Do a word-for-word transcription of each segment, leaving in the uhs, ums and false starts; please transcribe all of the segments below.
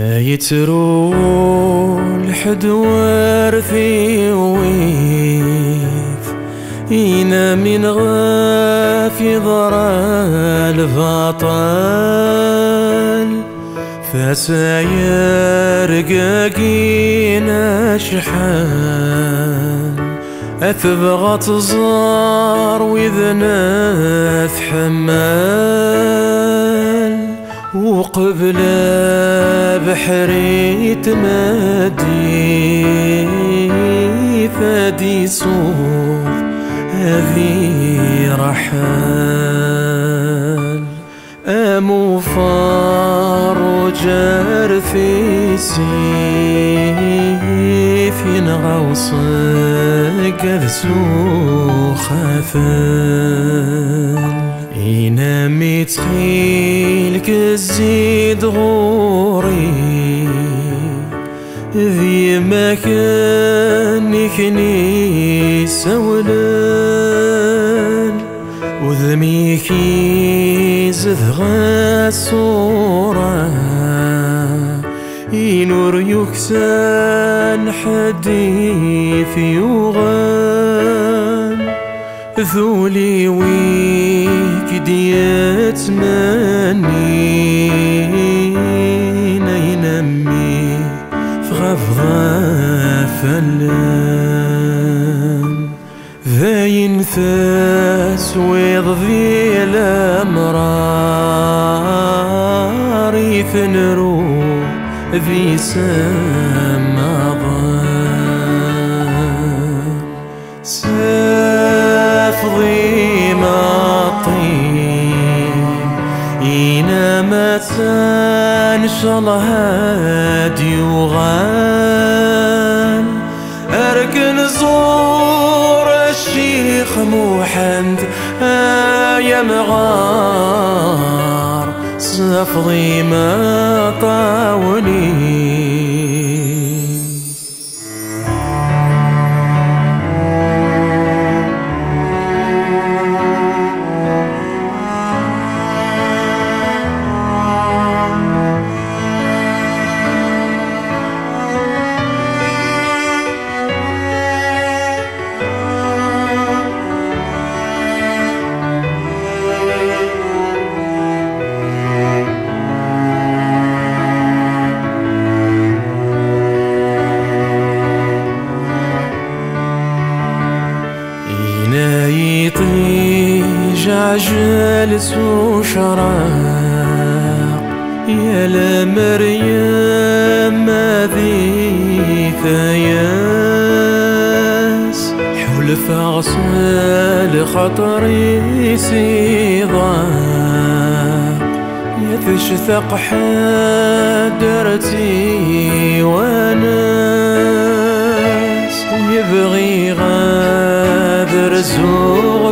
يترو الحدوار في ويف إنا من غافي ضرى الفطال فساير قاقينا شحال أثبغت زار وذنا ثحمال وقبل بحري تمادي فادي صوف هذي رحال أمو فارجار في سيف نغوصك أذسو خافل إنا متخيلك الزيد غوري ذي مكانك نيسا ولان وذميك زذغى الصورة ينور يكسان حديثي وغان ذولي ويك ديات مانين ينمي فغفغا فلان ذاين تسويض ذي الأمرار يثنرو ذي سما تفضيم الطيب إنما تنشل هادي وغان أركن زور الشيخ محمد يا مغار سفضي ما طاولي جالس وشراق يا لمريم ما ذي ثياس حلف غسل خطري سيضاق يتشثق حدرتي وناس ويبغي غادر زوغ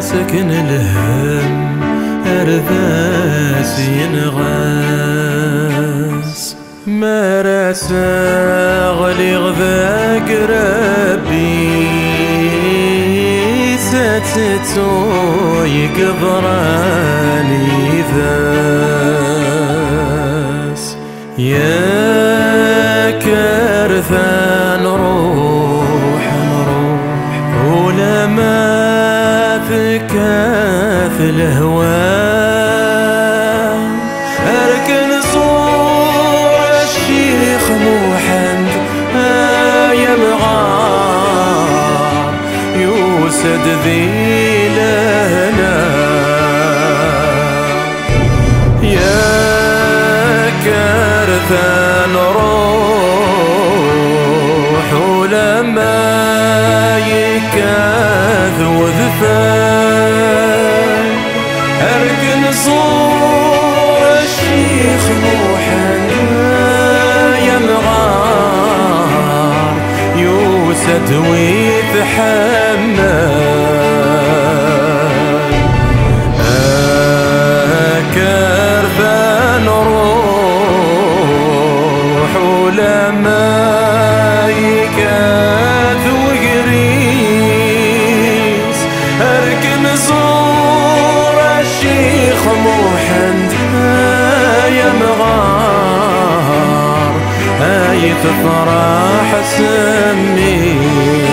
سكن الهم أرذاس ينغاس ما رساغلي غذاك ربي ساتتو يكبراني ذاس يا كرثا نروح نروح ولا ما كاف الهوى أركن صور الشيخ محمد يا مغار يوسد ذي لنا يا كارثة نروح ولما يكاث وذفا صور الشيخ موحنا يا مغار يوسد ويتحمل أكربا نروح ولما يكاد وقريس أركن صور الشيخ موحنا تفرح السميس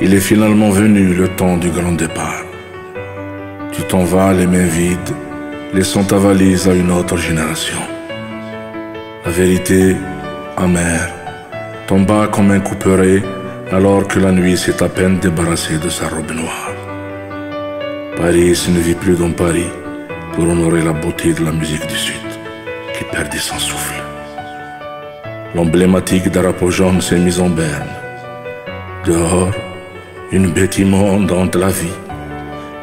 Il est finalement venu le temps du grand départ. Tu t'en vas les mains vides, laissant ta valise à une autre génération. La vérité amère tomba comme un couperet alors que la nuit s'est à peine débarrassée de sa robe noire. Paris ne vit plus dans Paris pour honorer la beauté de la musique du Sud qui perdit son souffle. L'emblématique drapeau jaune s'est mis en berne. Dehors, une bête immonde hante la vie.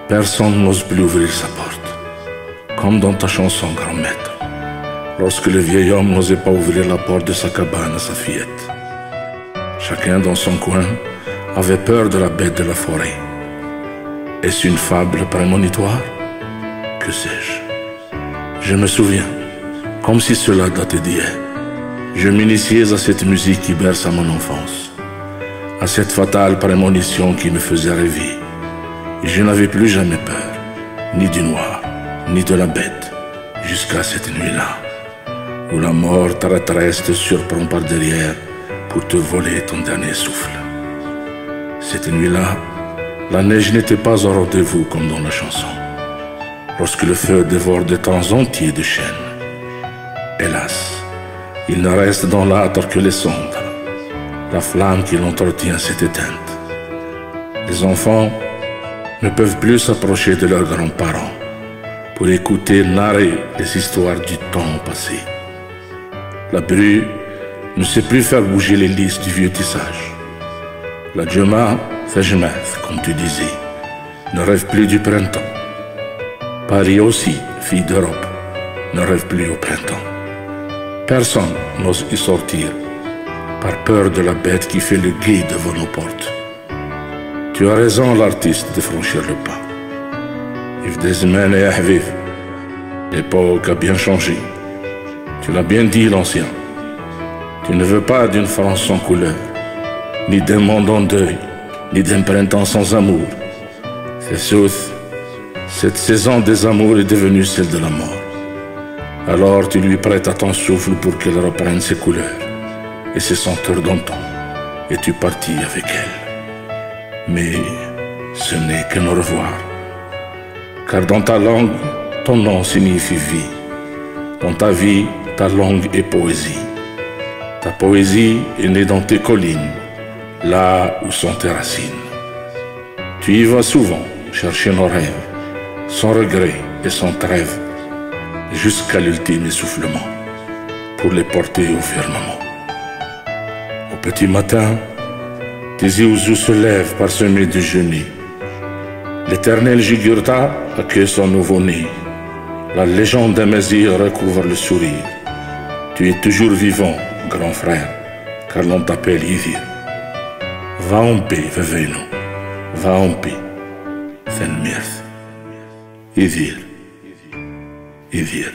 Personne n'ose plus ouvrir sa porte. Comme dans ta chanson, grand maître, lorsque le vieil homme n'osait pas ouvrir la porte de sa cabane à sa fillette. Chacun dans son coin avait peur de la bête de la forêt. Est-ce une fable prémonitoire? Que sais-je? Je me souviens, comme si cela datait d'hier. Je m'initiais à cette musique qui berce à mon enfance, à cette fatale prémonition qui me faisait rêver. Et je n'avais plus jamais peur, ni du noir, ni de la bête, jusqu'à cette nuit-là, où la mort traîtresse te surprend par derrière pour te voler ton dernier souffle. Cette nuit-là, la neige n'était pas au rendez-vous comme dans la chanson, lorsque le feu dévore des temps entiers de chênes. Hélas, il ne reste dans l'âtre que les cendres. La flamme qui l'entretient s'est éteinte. Les enfants ne peuvent plus s'approcher de leurs grands-parents pour écouter narrer les histoires du temps passé. La bru ne sait plus faire bouger les lisses du vieux tissage. La djema fait jemef, comme tu disais, ne rêve plus du printemps. Paris aussi, fille d'Europe, ne rêve plus au printemps. Personne n'ose y sortir, par peur de la bête qui fait le guet devant nos portes. Tu as raison, l'artiste, de franchir le pas. Yves Desimel et Ahvif, l'époque a bien changé. Tu l'as bien dit, l'ancien. Tu ne veux pas d'une France sans couleur, ni d'un monde en deuil, ni d'un printemps sans amour. C'est sauf, cette saison des amours est devenue celle de la mort. Alors tu lui prêtes à ton souffle pour qu'elle reprenne ses couleurs et ses senteurs d'antan, et tu partis avec elle. Mais ce n'est qu'un au revoir, car dans ta langue, ton nom signifie vie. Dans ta vie, ta langue est poésie. Ta poésie est née dans tes collines, là où sont tes racines. Tu y vas souvent chercher nos rêves, sans regret et sans trêve, jusqu'à l'ultime essoufflement, pour les porter au firmament. Au petit matin, tes Iouzous se lèvent parsemés de genêts. L'éternel Jigurta accueille son nouveau-né. La légende d'Amazir recouvre le sourire. Tu es toujours vivant, grand frère, car l'on t'appelle Idir. Va en paix, Veveno. Va en paix. Fenmirth. Idir. Idir.